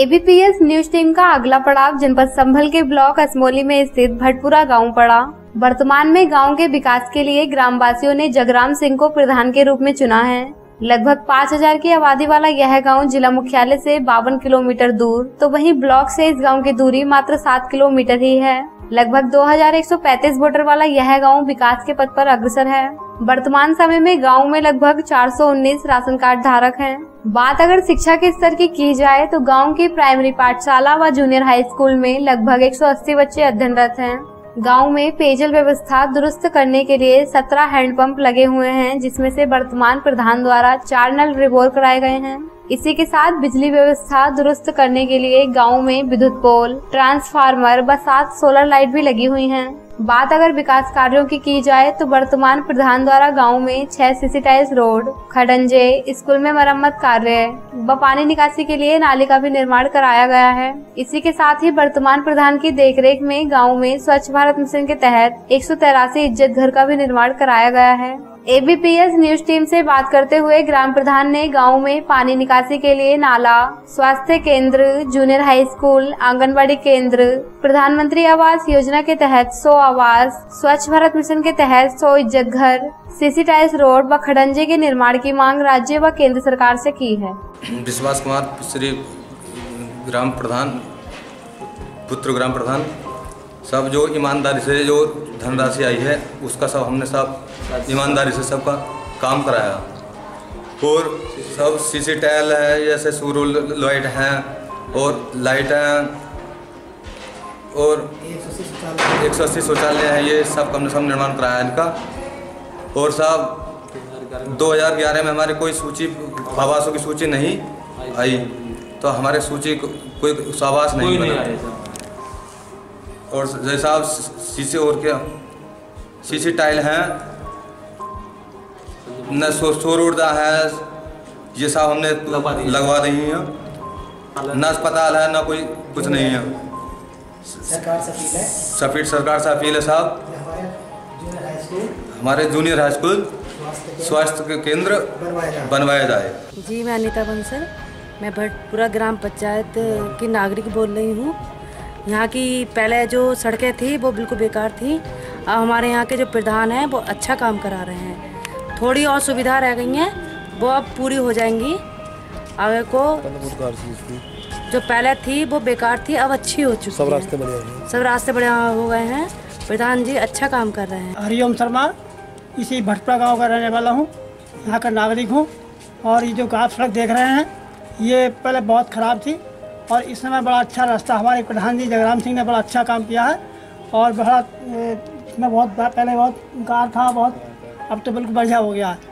ABPS news team का अगला पड़ाव जनपद संभल के ब्लॉक असमोली में स्थित भटपुरा गांव पड़ा। वर्तमान में गांव के विकास के लिए ग्रामवासियों ने जगराम सिंह को प्रधान के रूप में चुना है। लगभग 5000 की आबादी वाला यह गांव जिला मुख्यालय से 52 किलोमीटर दूर, तो वहीं ब्लॉक से इस गांव की दूरी मात्र 7 किलोमीटर ही है। लगभग 2135 वोटर वाला यह गांव विकास के पथ पर अग्रसर है। वर्तमान समय में गांव में लगभग 419 राशन कार्ड धारक हैं। बात अगर शिक्षा के स्तर की जाए तो गांव की प्राइमरी पाठशाला व जूनियर हाई स्कूल में लगभग 180 बच्चे अध्ययनरत हैं। गांव में पेयजल व्यवस्था दुरुस्त करने के लिए 17 हैंडपंप लगे हुए हैं, जिसमें से वर्तमान प्रधान द्वारा 4 नल रिबोर कराए गए हैं। इसी के साथ बिजली व्यवस्था दुरुस्त करने के लिए गांव में विद्युत पोल, ट्रांसफार्मर व 7 सोलर लाइट भी लगी हुई हैं। बात अगर विकास कार्यों की जाए तो वर्तमान प्रधान द्वारा गांव में 6 सीसीटाइज रोड, खडंजे, स्कूल में मरम्मत कार्य व पानी निकासी के लिए नाले का भी निर्माण कराया गया है। इसी के साथ ही वर्तमान प्रधान की देखरेख में गाँव में स्वच्छ भारत मिशन के तहत 183 इज्जत घर का भी निर्माण कराया गया है। एबीपीएस न्यूज टीम से बात करते हुए ग्राम प्रधान ने गांव में पानी निकासी के लिए नाला, स्वास्थ्य केंद्र, जूनियर हाई स्कूल, आंगनबाड़ी केंद्र, प्रधानमंत्री आवास योजना के तहत 100 आवास, स्वच्छ भारत मिशन के तहत 100 इज्जत घर, सीसीटाइज रोड व खडंजे के निर्माण की मांग राज्य व केंद्र सरकार से की है। विश्वास कुमार श्री ग्राम प्रधान, पुत्र ग्राम प्रधान सब जो ईमानदारी से जो धनराशि आई है उसका सब हमने सब ईमानदारी से सबका काम कराया और सब सीसी टाइल है, जैसे सूरल लाइट हैं और लाइट हैं और 180 शौचालय हैं, ये सब हमने सब निर्माण कराया इनका। और साहब 2011 में हमारी कोई सूची आवासों की सूची नहीं आई, तो हमारे सूची कोई आवास नहीं बना। और जैसा आप शीशे और क्या शीशे टाइल हैं न शोर उर्दा है, ये सब हमने लगवा दी है। न अस्पताल है न कोई कुछ नहीं है। सरकार से अपील है साहब, हमारे जूनियर हाई स्कूल स्वास्थ्य केंद्र बनवाया जाए। जी, मैं अनिता बंसल, मैं भटपुरा ग्राम पंचायत की नागरिक बोल रही हूँ। यहाँ की पहले जो सड़कें थी वो बिल्कुल बेकार थी, अब हमारे यहाँ के जो प्रधान हैं वो अच्छा काम करा रहे हैं। थोड़ी और सुविधा रह गई हैं वो अब पूरी हो जाएंगी। आगे को जो पहले थी वो बेकार थी, अब अच्छी हो चुकी है। सब रास्ते बढ़िया हो गए हैं। प्रधान जी अच्छा काम कर रहे हैं। हरिओम शर्मा इसी भटपुरा गाँव का रहने वाला हूँ, यहाँ का नागरिक हूँ। और ये जो आप सड़क देख रहे हैं ये पहले बहुत ख़राब थी और इस समय बड़ा अच्छा रास्ता हमारे प्रधान जी जगराम सिंह ने बड़ा अच्छा काम किया है। और बड़ा इसमें बहुत पहले बहुत कार था, बहुत अब तो बिल्कुल बढ़िया हो गया है।